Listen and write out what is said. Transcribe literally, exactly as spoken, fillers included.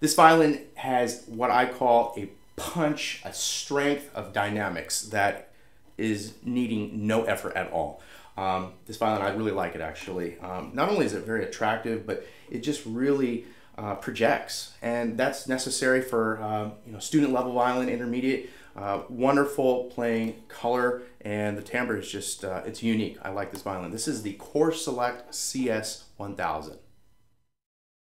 This violin has what I call a punch, a strength of dynamics that is needing no effort at all. Um, this violin, I really like it actually. Um, not only is it very attractive, but it just really uh, projects, and that's necessary for uh, you know, student level violin, intermediate. Uh, wonderful playing color, and the timbre is just, uh, it's unique. I like this violin. This is the Core Select C S one thousand.